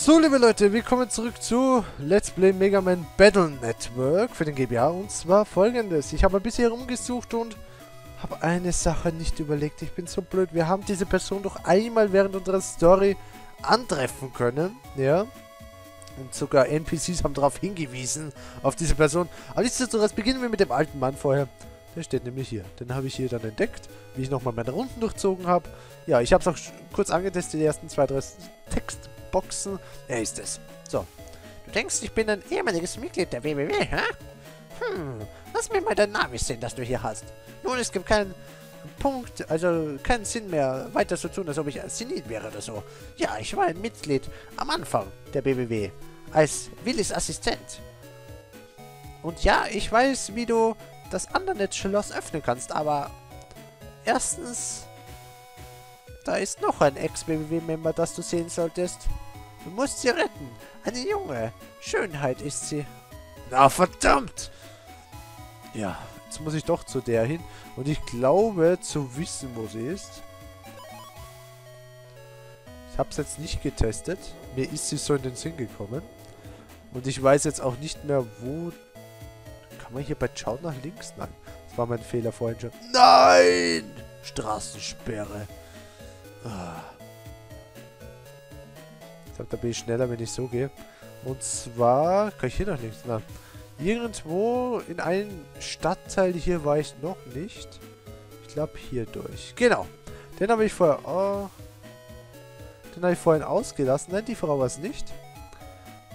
So, liebe Leute, willkommen zurück zu Let's Play Mega Man Battle Network für den GBA. Und zwar folgendes. Ich habe ein bisschen herumgesucht und habe eine Sache nicht überlegt. Ich bin so blöd. Wir haben diese Person doch einmal während unserer Story antreffen können. Ja. Und sogar NPCs haben darauf hingewiesen, auf diese Person. Aber nichtsdestotrotz beginnen wir mit dem alten Mann vorher. Der steht nämlich hier. Den habe ich hier dann entdeckt, wie ich nochmal meine Runden durchzogen habe. Ja, ich habe es auch kurz angetestet, die ersten 2, 3 Textboxen. Er ist es. So. Du denkst, ich bin ein ehemaliges Mitglied der WWW, hä? Lass mir mal deinen Navi sehen, dass du hier hast. Nun, es gibt keinen Punkt, also keinen Sinn mehr, weiter zu tun, als ob ich senil wäre oder so. Ja, ich war ein Mitglied am Anfang der WWW, als Willis Assistent. Und ja, ich weiß, wie du das Undernet-Schloss öffnen kannst, aber erstens, da ist noch ein Ex-WWW-Member, das du sehen solltest. Du musst sie retten. Eine junge Schönheit ist sie. Na verdammt! Ja, jetzt muss ich doch zu der hin. Und ich glaube, zu wissen, wo sie ist. Ich habe es jetzt nicht getestet. Mir ist sie so in den Sinn gekommen. Und ich weiß jetzt auch nicht mehr, wo... Kann man hier bei Chow nach links? Nein. Das war mein Fehler vorhin schon. Nein! Straßensperre. Ah. Ich glaube, da bin ich schneller, wenn ich so gehe. Und zwar... Kann ich hier noch nichts machen? Irgendwo in einem Stadtteil hier war ich noch nicht. Ich glaube hier durch. Genau. Den habe ich vorher... Oh, den habe ich vorhin ausgelassen. Nein, die Frau war es nicht.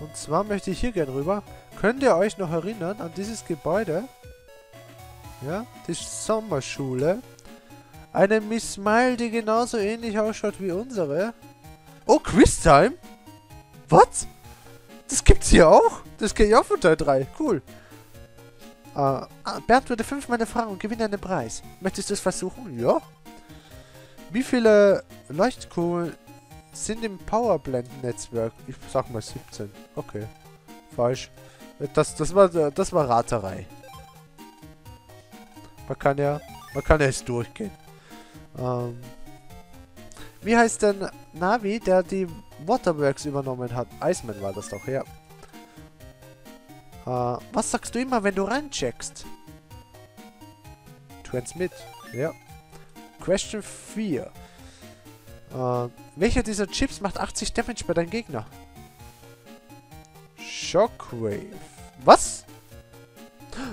Und zwar möchte ich hier gerne rüber. Könnt ihr euch noch erinnern an dieses Gebäude? Ja, die Sommerschule. Eine Miss Mile, die genauso ähnlich ausschaut wie unsere. Oh, Quiztime? Was? Das gibt's hier auch? Das geht ja auch von Teil 3. Cool. Bernd würde 5 meine Fragen und gewinnt einen Preis. Möchtest du es versuchen? Ja. Wie viele Leuchtkugeln sind im Powerblend-Netzwerk? Ich sag mal 17. Okay. Falsch. Das war Raterei. Man kann ja jetzt durchgehen. Wie heißt denn Navi, der die Waterworks übernommen hat? Iceman war das doch, ja. Was sagst du immer, wenn du reincheckst? Transmit, ja. Question 4. Welcher dieser Chips macht 80 Damage bei deinem Gegner? Shockwave. Was?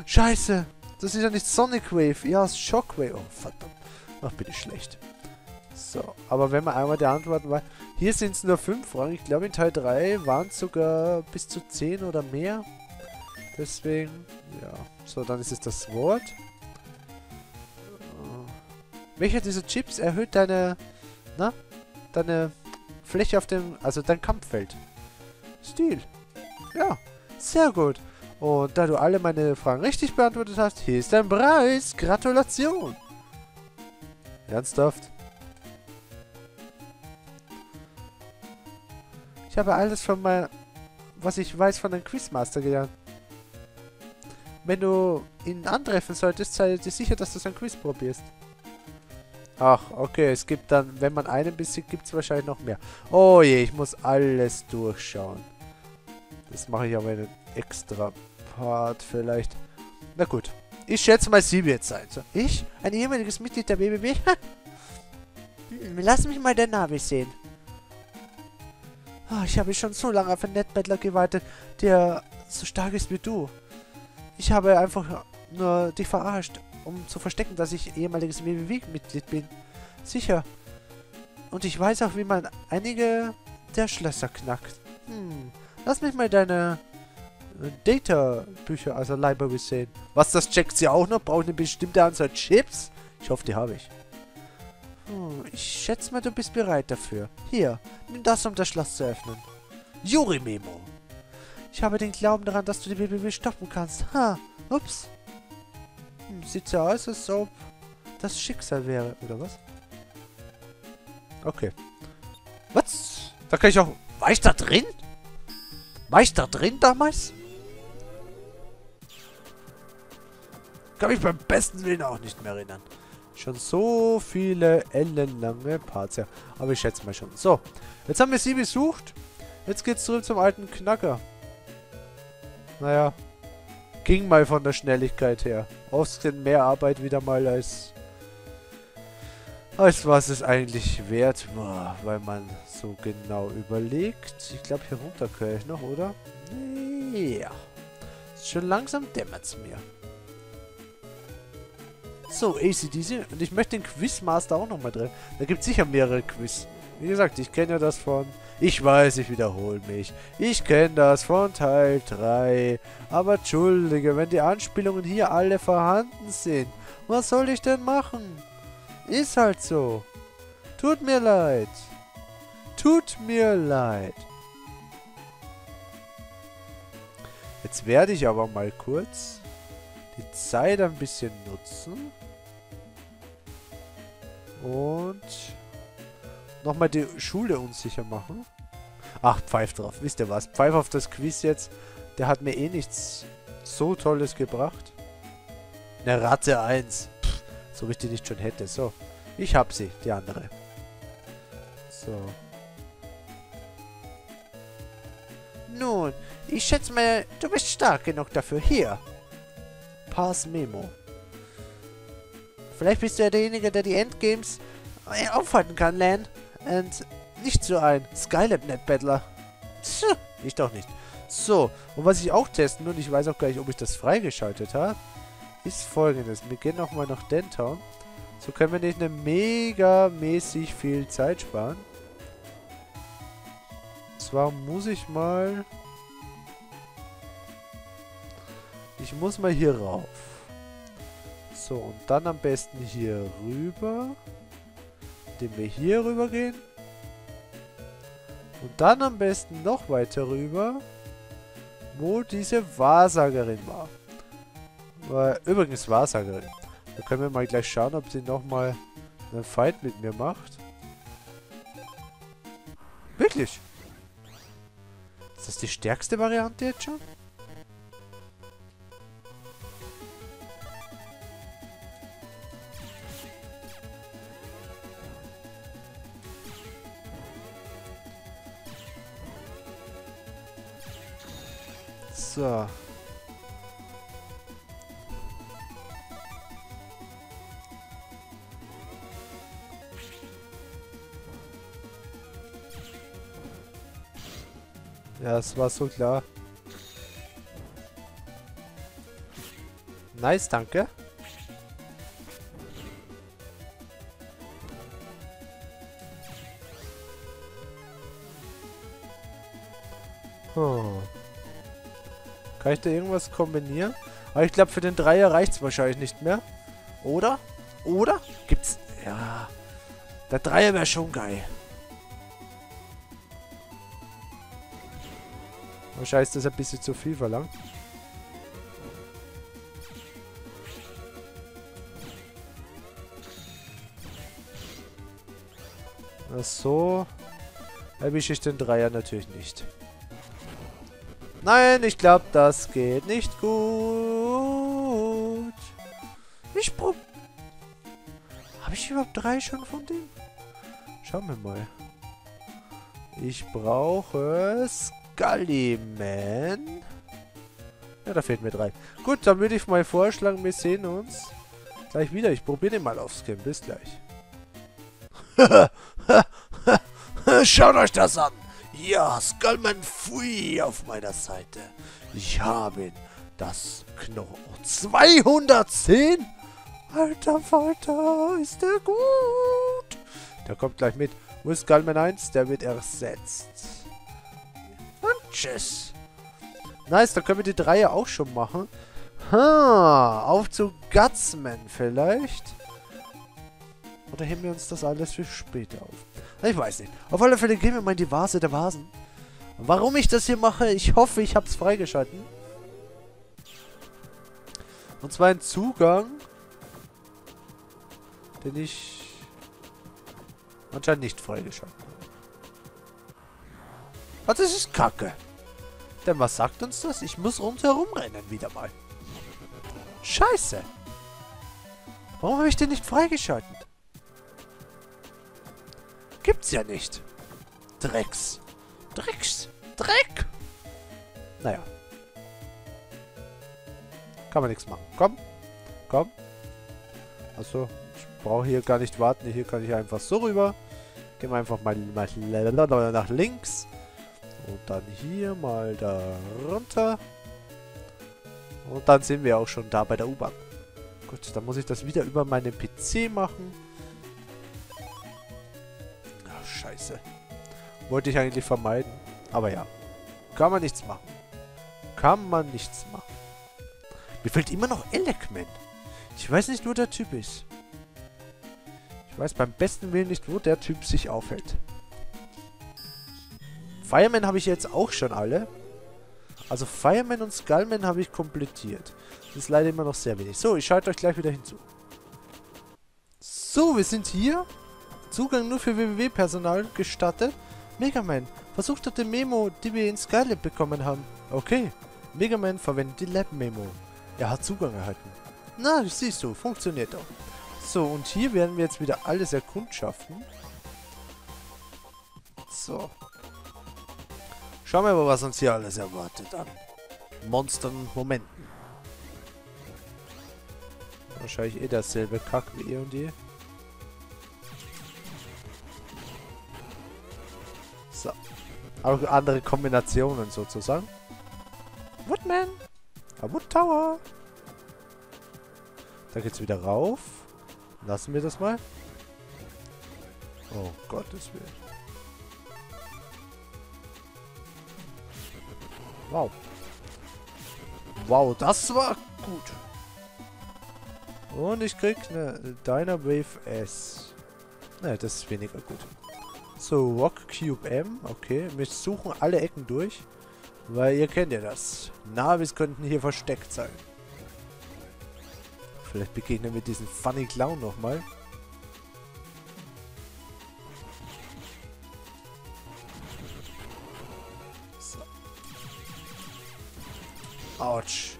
Scheiße! Das ist ja nicht Sonic Wave. Ja, es ist Shockwave. Oh, verdammt. Ach, bin ich schlecht. So, aber wenn man einmal die Antworten weiß... Hier sind es nur 5 Fragen. Ich glaube, in Teil 3 waren es sogar bis zu 10 oder mehr. Deswegen, ja. So, dann ist es das Wort. Welcher dieser Chips erhöht deine... Na? Deine Fläche auf dem... Also dein Kampffeld. Stil. Ja, sehr gut. Und da du alle meine Fragen richtig beantwortet hast, hier ist dein Preis. Gratulation. Ernsthaft? Ich habe alles von meinem, was ich weiß, von einem Quizmaster gelernt. Wenn du ihn antreffen solltest, sei dir sicher, dass du sein Quiz probierst. Ach, okay, es gibt dann, wenn man einen besiegt, gibt es wahrscheinlich noch mehr. Oh je, ich muss alles durchschauen. Das mache ich aber in einem extra Part vielleicht. Na gut, ich schätze mal, sie wird sein. So, ich? Ein ehemaliges Mitglied der WWW? Lass mich mal den Navi sehen. Oh, ich habe schon so lange auf einen Netbettler gewartet, der so stark ist wie du. Ich habe einfach nur dich verarscht, um zu verstecken, dass ich ehemaliges WWW-Mitglied bin. Sicher. Und ich weiß auch, wie man einige der Schlösser knackt. Hm. Lass mich mal deine Data-Bücher, also Library, sehen. Was, das checkt sie auch noch? Braucht eine bestimmte Anzahl Chips? Ich hoffe, die habe ich. Ich schätze mal, du bist bereit dafür. Hier, nimm das, um das Schloss zu öffnen. Yuri-Memo. Ich habe den Glauben daran, dass du die WWW stoppen kannst. Ha, ups. Sieht so aus, als ob das Schicksal wäre, oder was? Okay. Was? Da kann ich auch... War ich da drin? War ich da drin damals? Kann mich beim besten Willen auch nicht mehr erinnern. Schon so viele ellenlange Parts, ja. Aber ich schätze mal schon. So, jetzt haben wir sie besucht. Jetzt geht's zurück zum alten Knacker. Naja, ging mal von der Schnelligkeit her. Oft sind mehr Arbeit wieder mal als was es eigentlich wert war, weil man so genau überlegt. Ich glaube, hier runter kann ich noch, oder? Ja. Schon langsam dämmert's mir. So, ACDC. Und ich möchte den Quizmaster auch nochmal treffen. Da gibt es sicher mehrere Quiz. Wie gesagt, ich kenne ja das von... Ich weiß, ich wiederhole mich. Ich kenne das von Teil 3. Aber entschuldige, wenn die Anspielungen hier alle vorhanden sind. Was soll ich denn machen? Ist halt so. Tut mir leid. Tut mir leid. Jetzt werde ich aber mal kurz die Zeit ein bisschen nutzen. Und nochmal die Schule unsicher machen. Ach, pfeif drauf. Wisst ihr was? Pfeif auf das Quiz jetzt. Der hat mir eh nichts so Tolles gebracht. Eine Ratte 1. Pff, so wie ich die nicht schon hätte. So. Ich hab sie, die andere. So. Nun, ich schätze mal, du bist stark genug dafür. Hier. Pass Memo. Vielleicht bist du ja derjenige, der die Endgames aufhalten kann, Lan. Und nicht so ein Skylab-Net-Battler. Ich doch nicht. So, und was ich auch testen will, und ich weiß auch gar nicht, ob ich das freigeschaltet habe, ist folgendes. Wir gehen nochmal nach Dentown. So können wir nicht eine megamäßig viel Zeit sparen. Und zwar muss ich mal... Ich muss mal hier rauf. So, und dann am besten hier rüber. Indem wir hier rüber gehen. Und dann am besten noch weiter rüber, wo diese Wahrsagerin war. War übrigens Wahrsagerin. Da können wir mal gleich schauen, ob sie nochmal einen Fight mit mir macht. Wirklich? Ist das die stärkste Variante jetzt schon? So. Ja, das war so klar. Nice, danke. Oh. Kann ich da irgendwas kombinieren? Aber ich glaube, für den Dreier reicht es wahrscheinlich nicht mehr. Oder? Oder? Gibt's... Ja. Der Dreier wäre schon geil. Wahrscheinlich ist das ein bisschen zu viel verlangt. Ach so. Erwische ich den Dreier natürlich nicht. Nein, ich glaube, das geht nicht gut. Ich prob... Habe ich überhaupt 3 schon von dem? Schauen wir mal. Ich brauche Scullyman. Ja, da fehlt mir 3. Gut, dann würde ich mal vorschlagen, wir sehen uns gleich wieder. Ich probiere den mal aufs Game. Bis gleich. Schaut euch das an. Ja, Skullman Fui auf meiner Seite. Ich habe ihn. Das Knochen. 210? Alter Falter, ist der gut. Der kommt gleich mit. Wo ist Skullman 1? Der wird ersetzt. Und tschüss. Nice, dann können wir die Dreier auch schon machen. Ha, auf zu Gutsman vielleicht. Oder heben wir uns das alles für später auf? Ich weiß nicht. Auf alle Fälle gehen wir mal in die Vase der Vasen. Warum ich das hier mache, ich hoffe, ich habe es freigeschalten. Und zwar ein Zugang, den ich anscheinend nicht freigeschalten habe. Was, das ist Kacke. Denn was sagt uns das? Ich muss rundherum rennen wieder mal. Scheiße. Warum habe ich den nicht freigeschalten? Gibt's ja nicht. Drecks. Dreck! Naja. Kann man nichts machen. Komm! Komm! Achso, ich brauche hier gar nicht warten. Hier kann ich einfach so rüber. Gehen wir einfach mal nach links. Und dann hier mal da runter. Und dann sind wir auch schon da bei der U-Bahn. Gut, dann muss ich das wieder über meinen PC machen. Ach, scheiße. Wollte ich eigentlich vermeiden. Aber ja. Kann man nichts machen. Kann man nichts machen. Mir fehlt immer noch Elecman. Ich weiß nicht, wo der Typ ist. Ich weiß beim besten Willen nicht, wo der Typ sich aufhält. Fireman habe ich jetzt auch schon alle. Also Fireman und Skullman habe ich komplettiert. Das ist leider immer noch sehr wenig. So, ich schalte euch gleich wieder hinzu. So, wir sind hier. Zugang nur für WWW-Personal gestattet. Mega Man, versucht auf die Memo, die wir in Skylab bekommen haben. Okay, Mega Man verwendet die Lab-Memo. Er hat Zugang erhalten. Na, das siehst du, funktioniert auch. So, und hier werden wir jetzt wieder alles erkundschaften. So. Schauen wir mal, was uns hier alles erwartet an Monstern und Momenten. Wahrscheinlich eh dasselbe Kack wie eh und je. So. Auch andere Kombinationen sozusagen. Woodman! Der Wood Tower! Da geht's wieder rauf. Lassen wir das mal. Oh Gottes Willen. Wow. Wow, das war gut. Und ich krieg eine Dyna Wave S. Naja, das ist weniger gut. So, Rock Cube M. Okay, wir suchen alle Ecken durch. Weil ihr kennt ja das. Navis könnten hier versteckt sein. Vielleicht begegnen wir diesen Funny Clown nochmal. Autsch.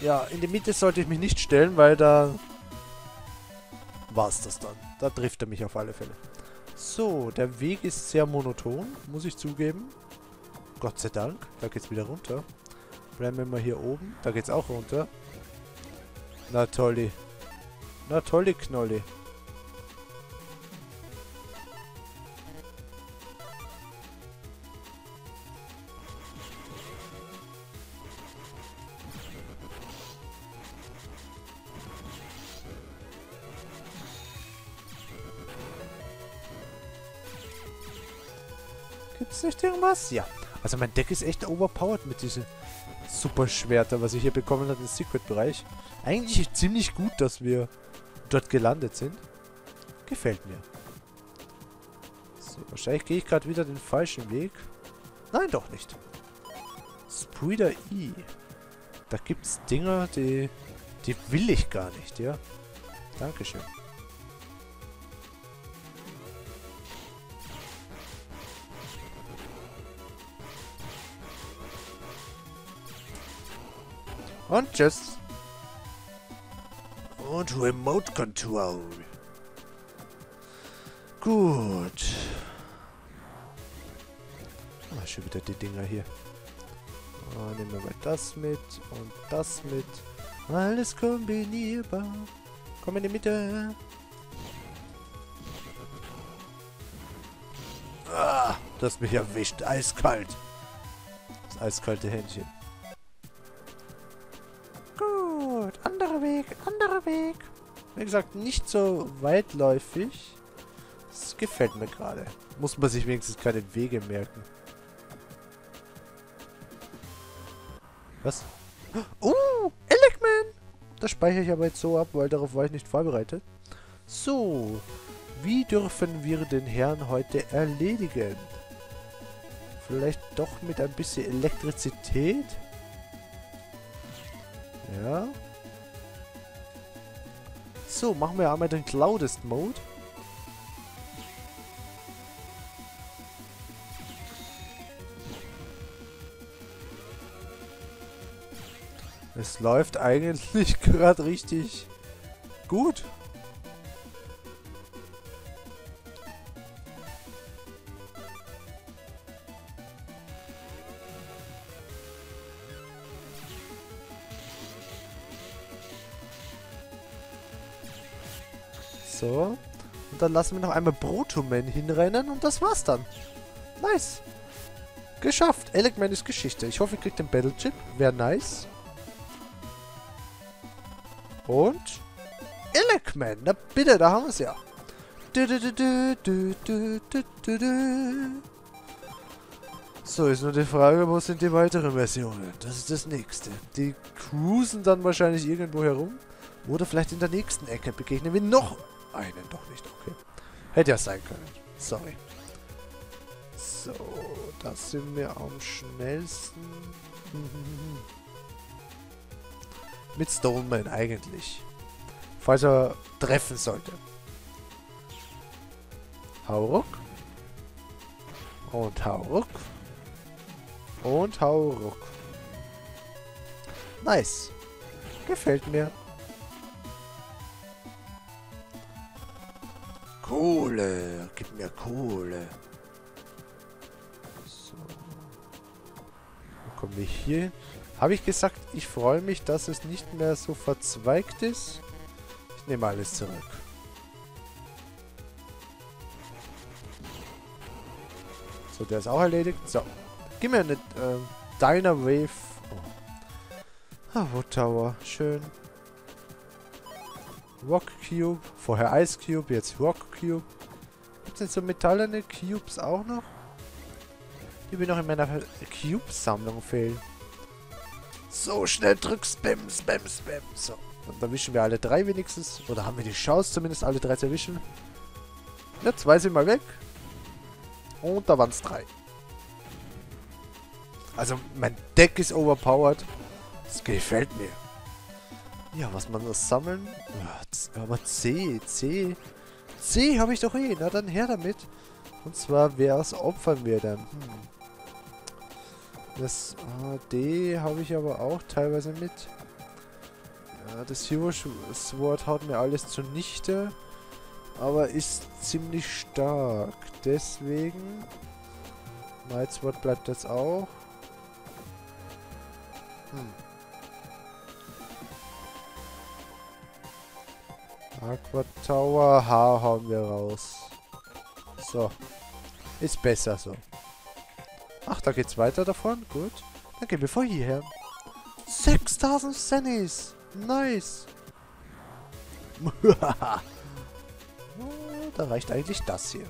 Ja, in die Mitte sollte ich mich nicht stellen, weil da war es das dann. Da trifft er mich auf alle Fälle. So, der Weg ist sehr monoton, muss ich zugeben. Gott sei Dank. Da geht's wieder runter. Bleiben wir mal hier oben. Da geht's auch runter. Na tolli. Na tolli Knolli. Gibt's nicht irgendwas? Ja. Also mein Deck ist echt overpowered mit diesen Superschwertern, was ich hier bekommen habe im Secret-Bereich. Eigentlich ziemlich gut, dass wir dort gelandet sind. Gefällt mir. So, wahrscheinlich gehe ich gerade wieder den falschen Weg. Nein, doch nicht. Spreader E. Da gibt's Dinger, die will ich gar nicht, ja. Dankeschön. Und tschüss. Und Remote Control. Gut. Ah, schon wieder die Dinger hier. Ah, nehmen wir mal das mit und das mit. Alles kombinierbar. Komm in die Mitte. Ah, du hast mich erwischt. Eiskalt. Das eiskalte Händchen. Anderer Weg. Wie gesagt, nicht so weitläufig. Das gefällt mir gerade. Muss man sich wenigstens keine Wege merken. Was? Oh, Elecman! Das speichere ich aber jetzt so ab, weil darauf war ich nicht vorbereitet. So, wie dürfen wir den Herrn heute erledigen? Vielleicht doch mit ein bisschen Elektrizität? Ja. So, machen wir einmal den Cloudest Mode. Es läuft eigentlich gerade richtig gut. So. Und dann lassen wir noch einmal Brotoman hinrennen und das war's dann. Nice. Geschafft. Elecman ist Geschichte. Ich hoffe, ihr kriegt den Battle-Chip. Wäre nice. Und... Elecman. Na bitte, da haben wir es ja. So, ist nur die Frage, wo sind die weiteren Versionen? Das ist das nächste. Die cruisen dann wahrscheinlich irgendwo herum. Oder vielleicht in der nächsten Ecke begegnen wir noch einen. Doch nicht, okay. Hätte ja sein können. Sorry. So, das sind wir am schnellsten. Mit Stoneman eigentlich. Falls er treffen sollte. Hauruck. Und Hauruck. Und Hauruck. Nice. Gefällt mir. Kohle. Gib mir Kohle. So. Wo kommen wir hier hin? Habe ich gesagt, ich freue mich, dass es nicht mehr so verzweigt ist? Ich nehme alles zurück. So, der ist auch erledigt. So. Gib mir eine Dyna Wave. Oh. Ah, Wood Tower. Schön. Rock Cube. Vorher Ice Cube, jetzt Rock Cube. Gibt es denn so metallene Cubes auch noch? Die mir noch in meiner Cube-Sammlung fehlen. So, schnell drück, spam, spam, spam. So, dann erwischen wir alle drei wenigstens. Oder haben wir die Chance zumindest, alle drei zu erwischen. Ja, zwei sind mal weg. Und da waren es drei. Also, mein Deck ist overpowered. Das gefällt mir. Ja, was man das sammeln? Ja, aber C habe ich doch eh. Na, dann her damit. Und zwar, was opfern wir dann? Das D habe ich aber auch teilweise mit. Ja, das Hero Sword haut mir alles zunichte. Aber ist ziemlich stark. Deswegen... Might Sword bleibt jetzt auch. Aqua Tower H haben wir raus. So. Ist besser so. Ach, da geht's weiter davon. Gut. Dann gehen wir vor hierher. 6000 Zennies. Nice. Da reicht eigentlich das hier.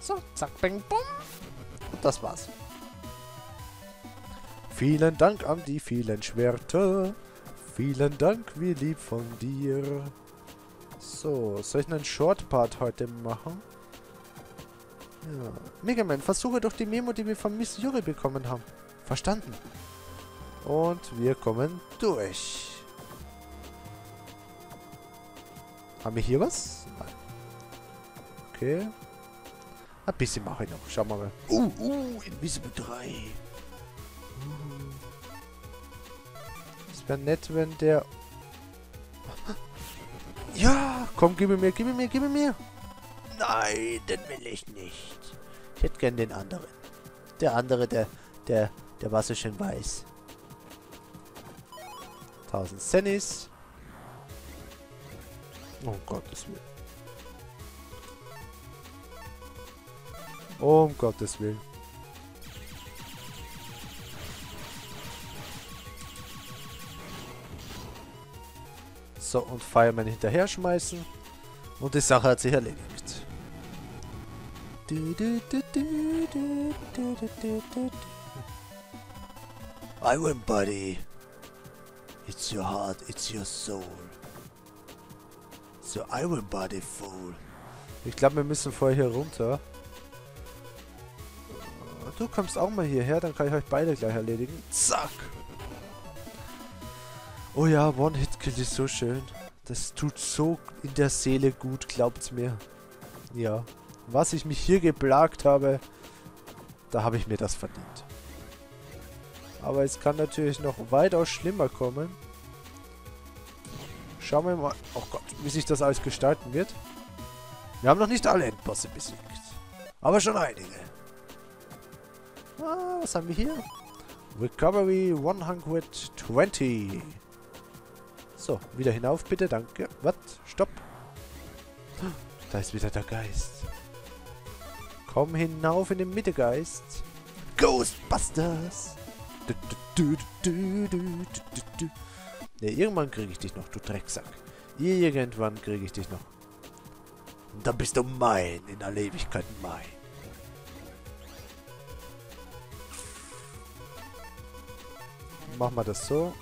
So, zack, bang, bumm. Und das war's. Vielen Dank an die vielen Schwerter. Vielen Dank, wie lieb von dir. So, soll ich einen Short-Part heute machen? Ja. Mega Man, versuche doch die Memo, die wir von Miss Yuri bekommen haben. Verstanden. Und wir kommen durch. Haben wir hier was? Nein. Okay. Ein bisschen mache ich noch. Schauen wir mal. Invisible 3. Es wäre nett, wenn der... Ja, komm, gib mir. Nein, den will ich nicht. Ich hätte gern den anderen. Der war so schön weiß. 1000 Zennis. Oh Gottes Willen. Um Gottes Willen. So, und Fireman hinterher schmeißen. Und die Sache hat sich erledigt. I win, buddy. It's your heart, it's your soul. So I win, buddy, fool. Ich glaube, wir müssen vorher hier runter. Du kommst auch mal hierher, dann kann ich euch beide gleich erledigen. Zack! Oh ja, One-Hit-Kill ist so schön. Das tut so in der Seele gut, glaubt's mir. Ja. Was ich mich hier geplagt habe, da habe ich mir das verdient. Aber es kann natürlich noch weitaus schlimmer kommen. Schauen wir mal... Oh Gott, wie sich das alles gestalten wird. Wir haben noch nicht alle Endbosse besiegt. Aber schon einige. Ah, was haben wir hier? Recovery 120. So, wieder hinauf bitte, danke. Was? Stopp. Da ist wieder der Geist. Komm hinauf in den Mittegeist. Ghostbusters! Ja, irgendwann kriege ich dich noch, du Drecksack. Irgendwann kriege ich dich noch. Und dann bist du mein, in der Ewigkeit mein. Machen wir das so.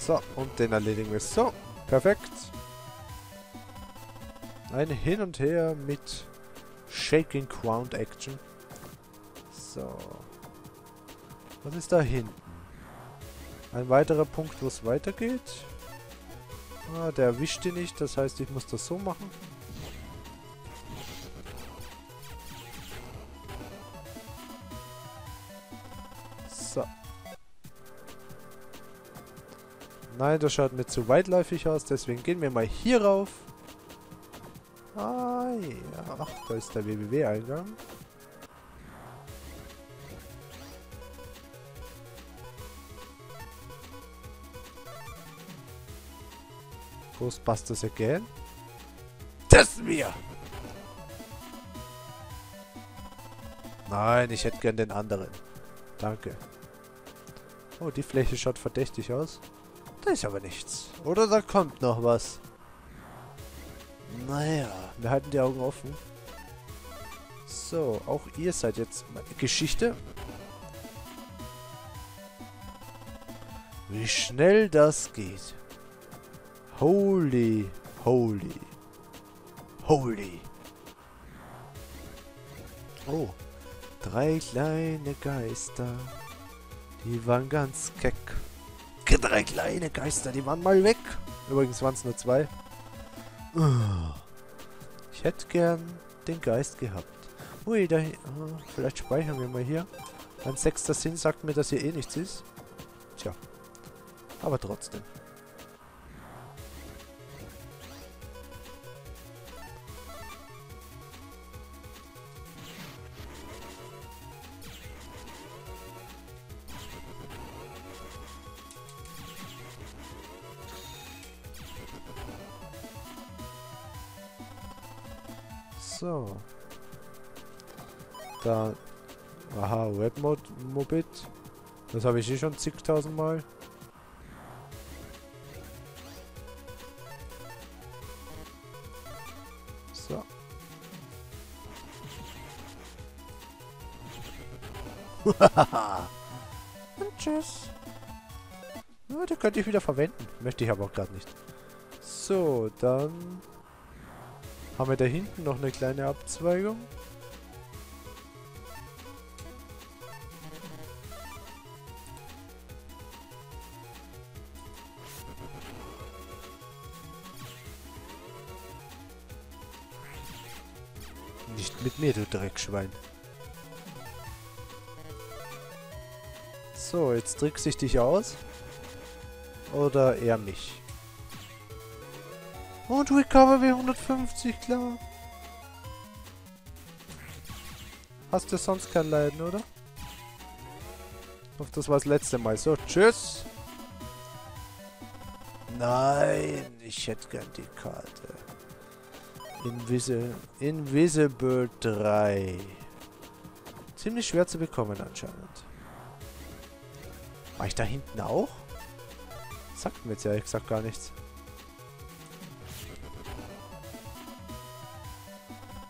So, und den erledigen wir. So, perfekt. Ein Hin und Her mit Shaking Crown Action. So. Was ist da hinten? Ein weiterer Punkt, wo es weitergeht. Ah, der erwischt ihn nicht. Das heißt, ich muss das so machen. So. Nein, das schaut mir zu weitläufig aus, deswegen gehen wir mal hier rauf. Ah, ja. Ach, da ist der WWW-Eingang. Ghostbusters again. Das wir! Nein, ich hätte gern den anderen. Danke. Oh, die Fläche schaut verdächtig aus. Da ist aber nichts. Oder da kommt noch was. Naja, wir halten die Augen offen. So, auch ihr seid jetzt Geschichte. Wie schnell das geht. Holy, holy, holy. Oh, drei kleine Geister. Die waren ganz keck. Drei kleine Geister, die waren mal weg. Übrigens waren es nur zwei. Ich hätte gern den Geist gehabt. Ui, da... vielleicht speichern wir mal hier. Mein sechster Sinn sagt mir, dass hier eh nichts ist. Tja. Aber trotzdem. So. Da. Aha, Webmobit. Das habe ich eh schon zigtausendmal. So. Und tschüss. Ja, die könnte ich wieder verwenden. Möchte ich aber auch gerade nicht. So, dann. Haben wir da hinten noch eine kleine Abzweigung? Nicht mit mir, du Dreckschwein. So, jetzt trickse ich dich aus. Oder eher mich. Und Recovery 150, klar. Hast du sonst kein Leiden, oder? Doch, das war das letzte Mal. So, tschüss. Nein, ich hätte gern die Karte. Invisible 3. Ziemlich schwer zu bekommen anscheinend. War ich da hinten auch? Sagt mir jetzt ehrlich gesagt gar nichts.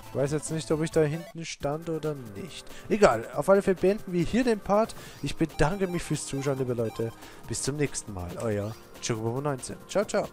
Ich weiß jetzt nicht, ob ich da hinten stand oder nicht. Egal, auf alle Fälle beenden wir hier den Part. Ich bedanke mich fürs Zuschauen, liebe Leute. Bis zum nächsten Mal. Euer Chocobo19. Ciao, ciao.